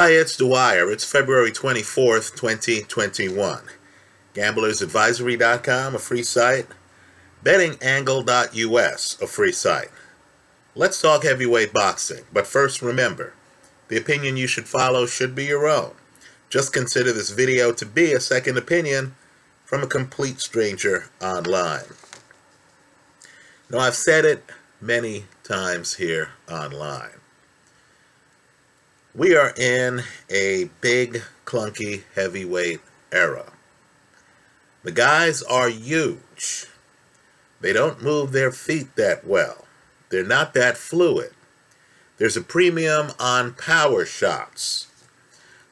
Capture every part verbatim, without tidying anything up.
Hi, it's The Wire. It's February twenty-fourth, twenty twenty-one. Gamblers advisory dot com, a free site. Bettingangle dot U S, a free site. Let's talk heavyweight boxing, but first remember, the opinion you should follow should be your own. Just consider this video to be a second opinion from a complete stranger online. Now, I've said it many times here online. We are in a big, clunky, heavyweight era. The guys are huge. They don't move their feet that well. They're not that fluid. There's a premium on power shots.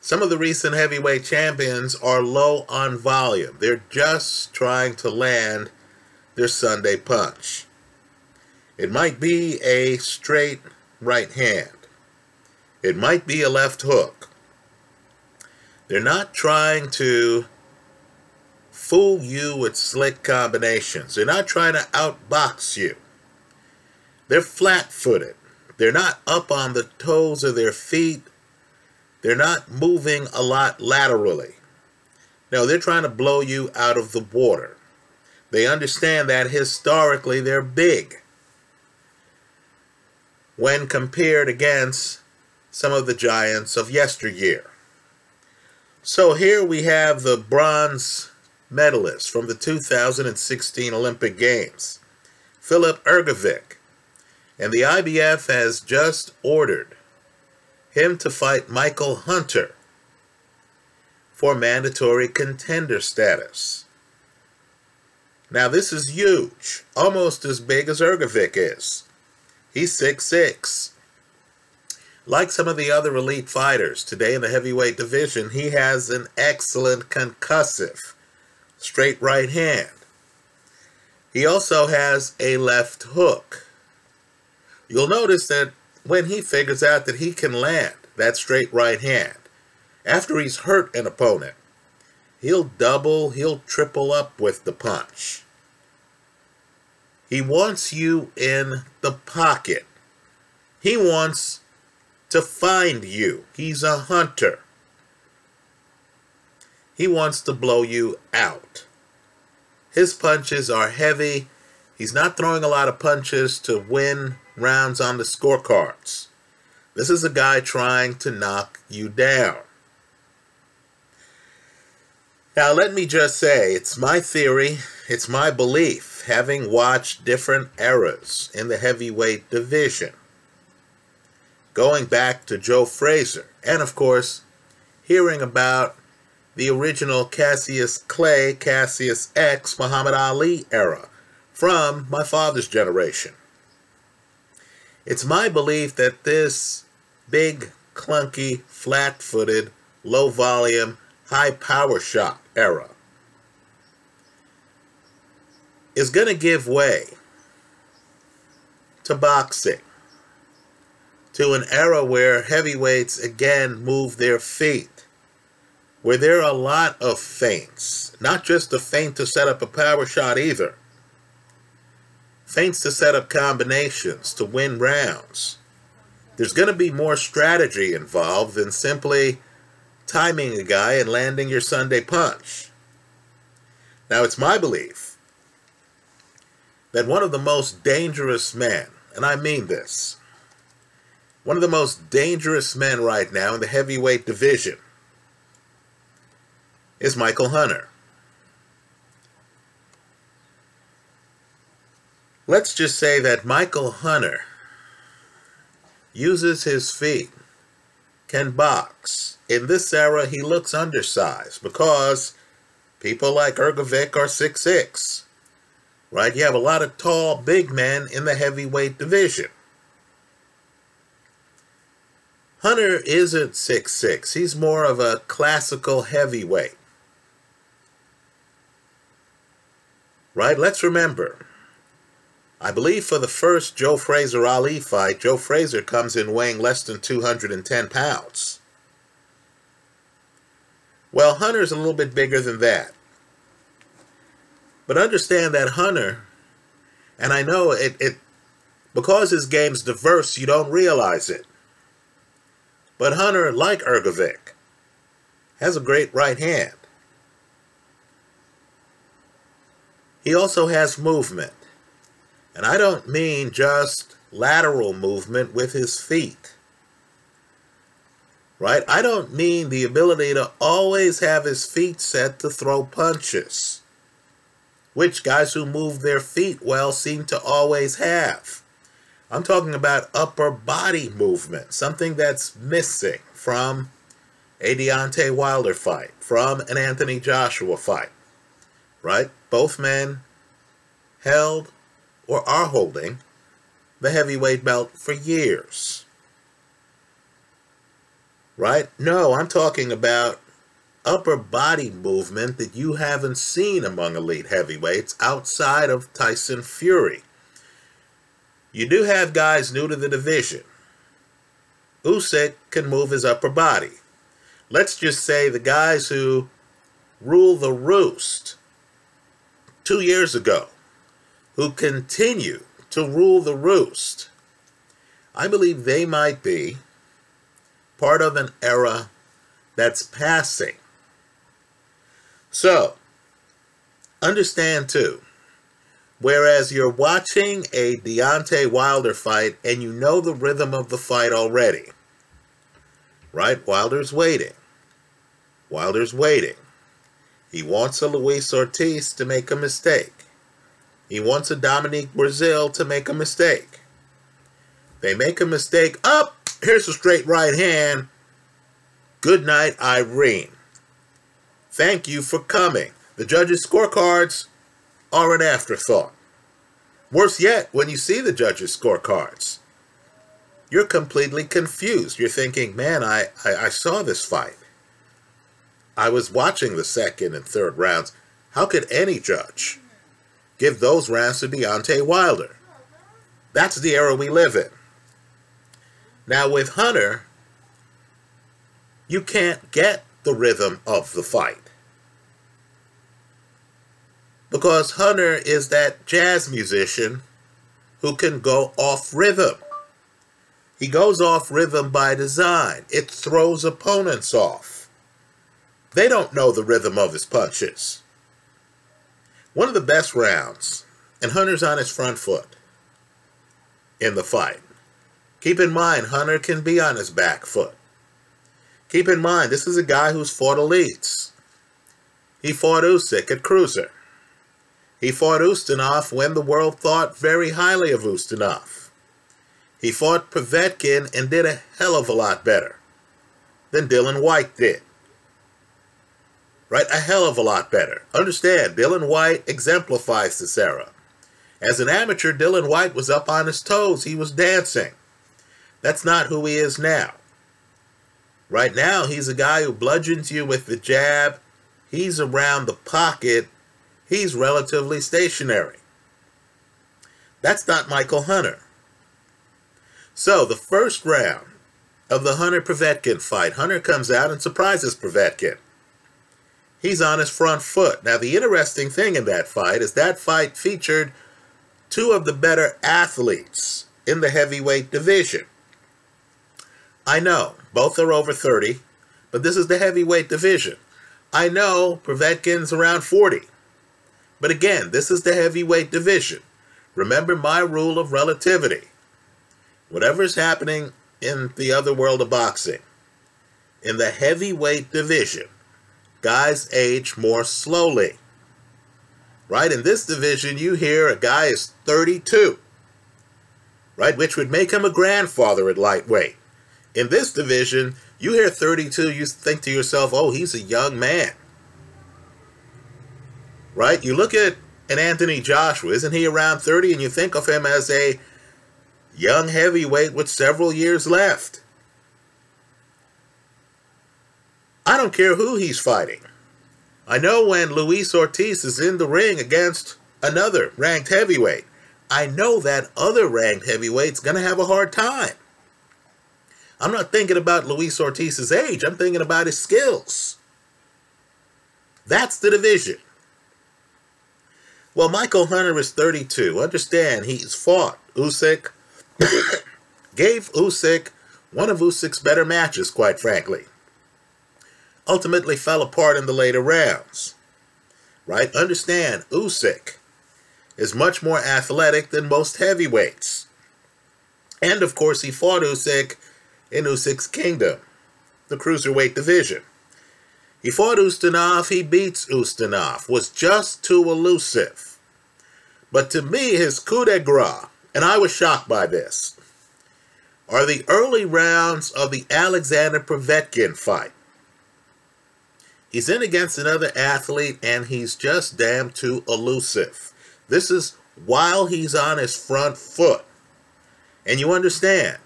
Some of the recent heavyweight champions are low on volume. They're just trying to land their Sunday punch. It might be a straight right hand. It might be a left hook. They're not trying to fool you with slick combinations. They're not trying to outbox you. They're flat-footed. They're not up on the toes of their feet. They're not moving a lot laterally. No, they're trying to blow you out of the water. They understand that historically they're big when compared against some of the giants of yesteryear. So here we have the bronze medalist from the two thousand sixteen Olympic Games, Filip Hrgovic, and the I B F has just ordered him to fight Michael Hunter for mandatory contender status. Now this is huge, almost as big as Hrgovic is. He's six six. Like some of the other elite fighters today in the heavyweight division, he has an excellent concussive straight right hand. He also has a left hook. You'll notice that when he figures out that he can land that straight right hand, after he's hurt an opponent, he'll double, he'll triple up with the punch. He wants you in the pocket. He wants to find you. He's a hunter. He wants to blow you out. His punches are heavy. He's not throwing a lot of punches to win rounds on the scorecards. This is a guy trying to knock you down. Now, let me just say, it's my theory, it's my belief, having watched different eras in the heavyweight division, going back to Joe Frazier, and of course, hearing about the original Cassius Clay, Cassius X, Muhammad Ali era from my father's generation. It's my belief that this big, clunky, flat-footed, low-volume, high-power shot era is going to give way to boxing, to an era where heavyweights again move their feet, where there are a lot of feints, not just the feint to set up a power shot either, feints to set up combinations, to win rounds. There's going to be more strategy involved than simply timing a guy and landing your Sunday punch. Now, it's my belief that one of the most dangerous men, and I mean this, one of the most dangerous men right now in the heavyweight division is Michael Hunter. Let's just say that Michael Hunter uses his feet, can box. In this era, he looks undersized because people like Hrgovic are six six, right? You have a lot of tall, big men in the heavyweight division. Hunter isn't six six. He's more of a classical heavyweight. Right? Let's remember, I believe for the first Joe Frazier-Ali fight, Joe Frazier comes in weighing less than two hundred ten pounds. Well, Hunter's a little bit bigger than that. But understand that Hunter, and I know it, it because his game's diverse, you don't realize it. But Hunter, like Hrgovic, has a great right hand. He also has movement. And I don't mean just lateral movement with his feet. Right? I don't mean the ability to always have his feet set to throw punches, which guys who move their feet well seem to always have. I'm talking about upper body movement, something that's missing from a Deontay Wilder fight, from an Anthony Joshua fight, right? Both men held or are holding the heavyweight belt for years, right? No, I'm talking about upper body movement that you haven't seen among elite heavyweights outside of Tyson Fury. You do have guys new to the division. Usyk can move his upper body. Let's just say the guys who rule the roost two years ago, who continue to rule the roost, I believe they might be part of an era that's passing. So, understand too, whereas you're watching a Deontay Wilder fight and you know the rhythm of the fight already, right? Wilder's waiting. Wilder's waiting. He wants a Luis Ortiz to make a mistake. He wants a Dominique Brazil to make a mistake. They make a mistake. Up! Oh, here's a straight right hand. Good night, Irene. Thank you for coming. The judges' scorecards are an afterthought. Worse yet, when you see the judges' scorecards, you're completely confused. You're thinking, man, I, I, I saw this fight. I was watching the second and third rounds. How could any judge give those rounds to Deontay Wilder? That's the era we live in. Now with Hunter, you can't get the rhythm of the fight, because Hunter is that jazz musician who can go off rhythm. He goes off rhythm by design. It throws opponents off. They don't know the rhythm of his punches. One of the best rounds, and Hunter's on his front foot in the fight. Keep in mind, Hunter can be on his back foot. Keep in mind, this is a guy who's fought elites. He fought Usyk at Cruiser. He fought Ustinov when the world thought very highly of Ustinov. He fought Povetkin and did a hell of a lot better than Dillian Whyte did. Right? A hell of a lot better. Understand, Dillian Whyte exemplifies this era. As an amateur, Dillian Whyte was up on his toes. He was dancing. That's not who he is now. Right now, he's a guy who bludgeons you with the jab. He's around the pocket. He's relatively stationary. That's not Michael Hunter. So the first round of the Hunter-Povetkin fight, Hunter comes out and surprises Povetkin. He's on his front foot. Now the interesting thing in that fight is that fight featured two of the better athletes in the heavyweight division. I know, both are over thirty, but this is the heavyweight division. I know Povetkin's around forty. But again, this is the heavyweight division. Remember my rule of relativity. Whatever's happening in the other world of boxing, in the heavyweight division, guys age more slowly. Right? In this division, you hear a guy is thirty-two, right? Which would make him a grandfather at lightweight. In this division, you hear thirty-two, you think to yourself, oh, he's a young man. Right? You look at an Anthony Joshua, isn't he around thirty? And you think of him as a young heavyweight with several years left. I don't care who he's fighting. I know when Luis Ortiz is in the ring against another ranked heavyweight, I know that other ranked heavyweight's going to have a hard time. I'm not thinking about Luis Ortiz's age. I'm thinking about his skills. That's the division. Well, Michael Hunter is thirty-two. Understand, he's fought Usyk, gave Usyk one of Usyk's better matches, quite frankly. Ultimately fell apart in the later rounds. Right? Understand, Usyk is much more athletic than most heavyweights. And, of course, he fought Usyk in Usyk's kingdom, the cruiserweight division. He fought Ustinov, he beats Ustinov, was just too elusive. But to me, his coup de grace, and I was shocked by this, are the early rounds of the Alexander Povetkin fight. He's in against another athlete, and he's just damn too elusive. This is while he's on his front foot. And you understand,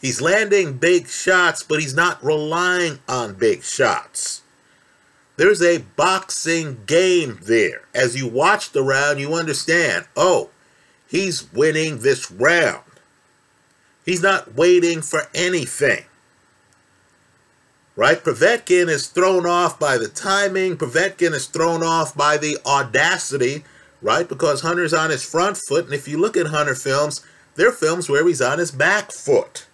he's landing big shots, but he's not relying on big shots. There's a boxing game there. As you watch the round, you understand, oh, he's winning this round. He's not waiting for anything. Right? Povetkin is thrown off by the timing. Povetkin is thrown off by the audacity, right? Because Hunter's on his front foot, and if you look at Hunter films, they're films where he's on his back foot.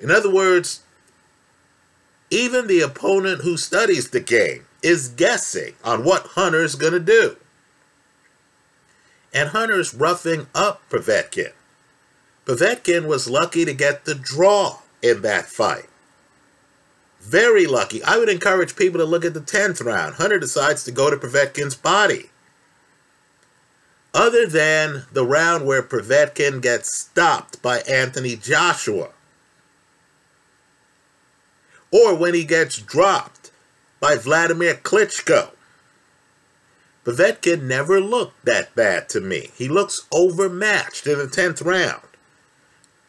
In other words, even the opponent who studies the game is guessing on what Hunter's going to do. And Hunter's roughing up Povetkin. Povetkin was lucky to get the draw in that fight. Very lucky. I would encourage people to look at the tenth round. Hunter decides to go to Povetkin's body. Other than the round where Povetkin gets stopped by Anthony Joshua, or when he gets dropped by Vladimir Klitschko, Povetkin never looked that bad to me. He looks overmatched in the tenth round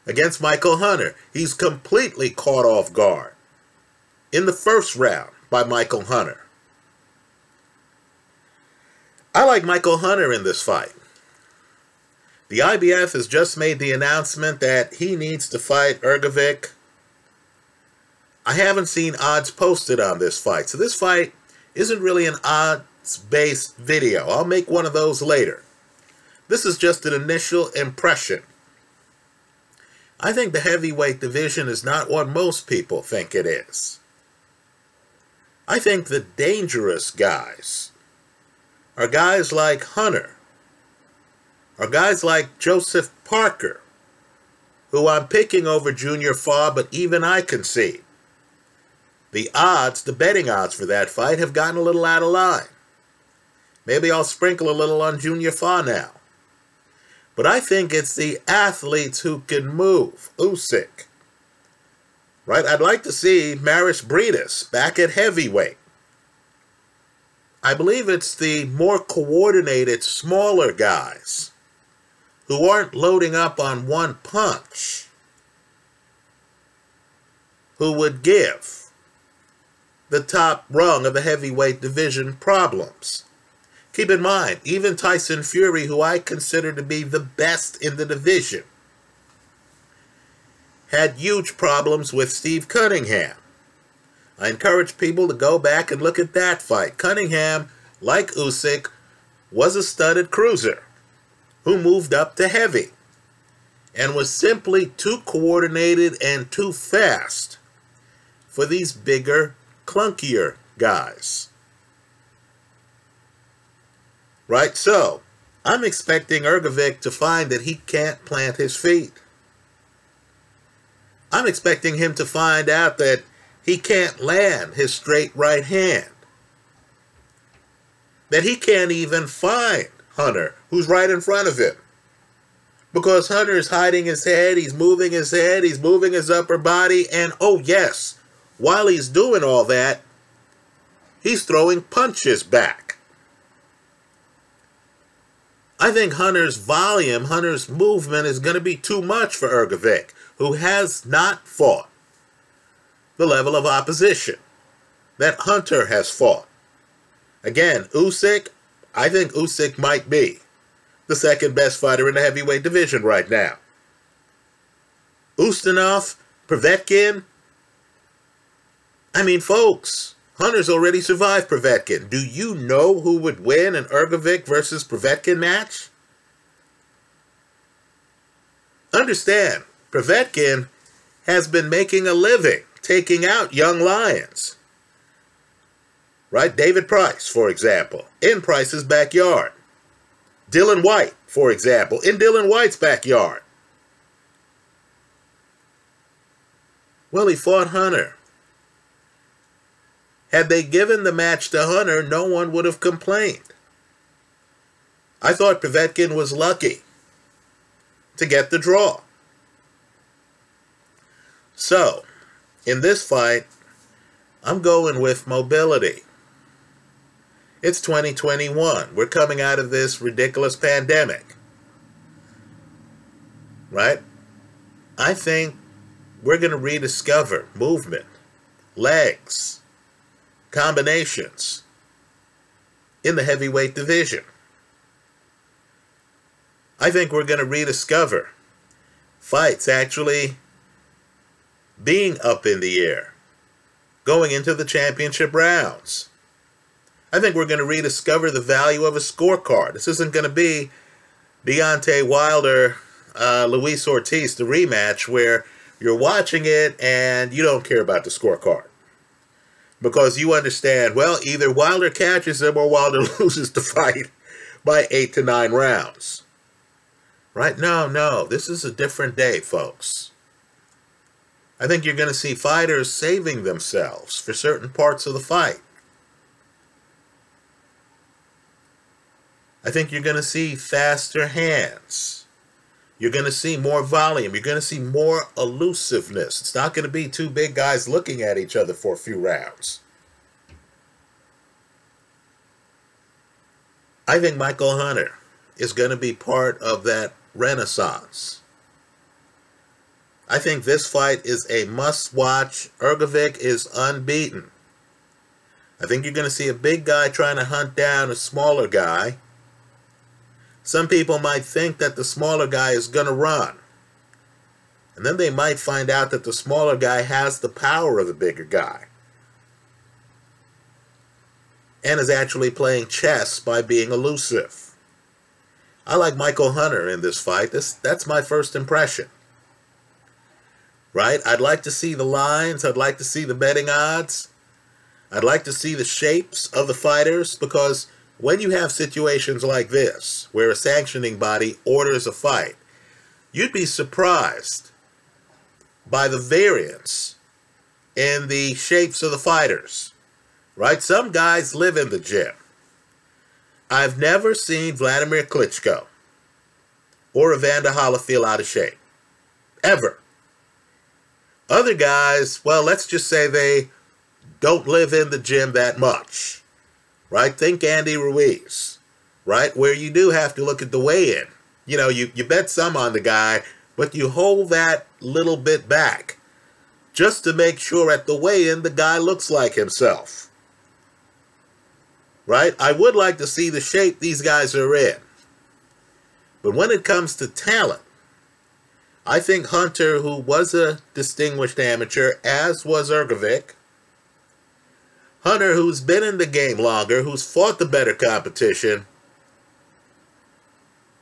against Michael Hunter. He's completely caught off guard in the first round by Michael Hunter. I like Michael Hunter in this fight. The I B F has just made the announcement that he needs to fight Hrgovic. I haven't seen odds posted on this fight, so this fight isn't really an odds-based video. I'll make one of those later. This is just an initial impression. I think the heavyweight division is not what most people think it is. I think the dangerous guys are guys like Hunter, are guys like Joseph Parker, who I'm picking over Junior Fa, but even I concede. The odds, the betting odds for that fight have gotten a little out of line. Maybe I'll sprinkle a little on Junior Fa now. But I think it's the athletes who can move. Usyk. Right? I'd like to see Maris Briedis back at heavyweight. I believe it's the more coordinated, smaller guys who aren't loading up on one punch who would give the top rung of the heavyweight division problems. Keep in mind, even Tyson Fury, who I consider to be the best in the division, had huge problems with Steve Cunningham. I encourage people to go back and look at that fight. Cunningham, like Usyk, was a studded cruiser who moved up to heavy and was simply too coordinated and too fast for these bigger, clunkier guys. Right? So, I'm expecting Hrgovic to find that he can't plant his feet. I'm expecting him to find out that he can't land his straight right hand. That he can't even find Hunter, who's right in front of him. Because Hunter is hiding his head, he's moving his head, he's moving his upper body, and oh yes, while he's doing all that, he's throwing punches back. I think Hunter's volume, Hunter's movement is going to be too much for Hrgovic, who has not fought the level of opposition that Hunter has fought. Again, Usyk, I think Usyk might be the second best fighter in the heavyweight division right now. Ustinov, Povetkin. I mean, folks, Hunter's already survived Povetkin. Do you know who would win an Hrgovic versus Povetkin match? Understand, Povetkin has been making a living taking out young lions. Right? David Price, for example, in Price's backyard. Dillian Whyte, for example, in Dillian Whyte's backyard. Well, he fought Hunter. Had they given the match to Hunter, no one would have complained. I thought Povetkin was lucky to get the draw. So, in this fight, I'm going with mobility. It's twenty twenty-one. We're coming out of this ridiculous pandemic. Right? I think we're going to rediscover movement, legs, combinations in the heavyweight division. I think we're going to rediscover fights actually being up in the air, going into the championship rounds. I think we're going to rediscover the value of a scorecard. This isn't going to be Deontay Wilder, uh, Luis Ortiz, the rematch, where you're watching it and you don't care about the scorecard. Because you understand, well, either Wilder catches him or Wilder loses the fight by eight to nine rounds. Right? No, no. This is a different day, folks. I think you're going to see fighters saving themselves for certain parts of the fight. I think you're going to see faster hands. You're going to see more volume. You're going to see more elusiveness. It's not going to be two big guys looking at each other for a few rounds. I think Michael Hunter is going to be part of that renaissance. I think this fight is a must-watch. Hrgovic is unbeaten. I think you're going to see a big guy trying to hunt down a smaller guy. Some people might think that the smaller guy is going to run. And then they might find out that the smaller guy has the power of the bigger guy. And is actually playing chess by being elusive. I like Michael Hunter in this fight. This, that's my first impression. Right? I'd like to see the lines. I'd like to see the betting odds. I'd like to see the shapes of the fighters, because when you have situations like this, where a sanctioning body orders a fight, you'd be surprised by the variance in the shapes of the fighters. Right? Some guys live in the gym. I've never seen Vladimir Klitschko or Evander Holyfield out of shape. Ever. Other guys, well, let's just say they don't live in the gym that much, right? Think Andy Ruiz, right? Where you do have to look at the weigh-in. You know, you, you bet some on the guy, but you hold that little bit back just to make sure at the weigh-in the guy looks like himself, right? I would like to see the shape these guys are in. But when it comes to talent, I think Hunter, who was a distinguished amateur, as was Hrgovic, Hunter, who's been in the game longer, who's fought the better competition,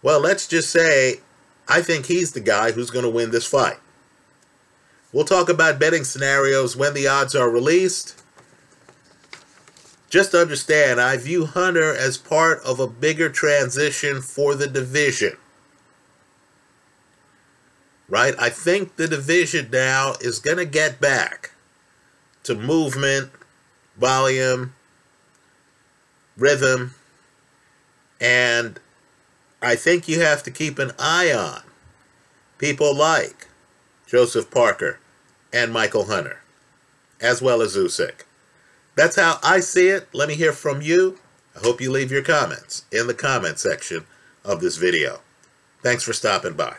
well, let's just say, I think he's the guy who's going to win this fight. We'll talk about betting scenarios when the odds are released. Just understand, I view Hunter as part of a bigger transition for the division. Right? I think the division now is going to get back to movement, volume, rhythm, and I think you have to keep an eye on people like Joseph Parker and Michael Hunter, as well as Usyk. That's how I see it. Let me hear from you. I hope you leave your comments in the comment section of this video. Thanks for stopping by.